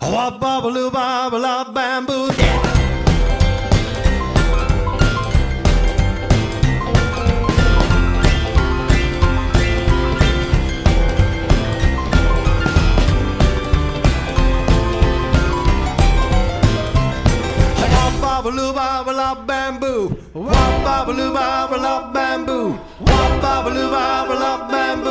A wop bop a loo bop a lop bamboo, yeah. Wop-bop-a-loo-bop-a-lop bamboo. Wop-bop-a-loo-bop-a-lop bamboo. Wop-bop-a-loo-bop-a-lop bamboo.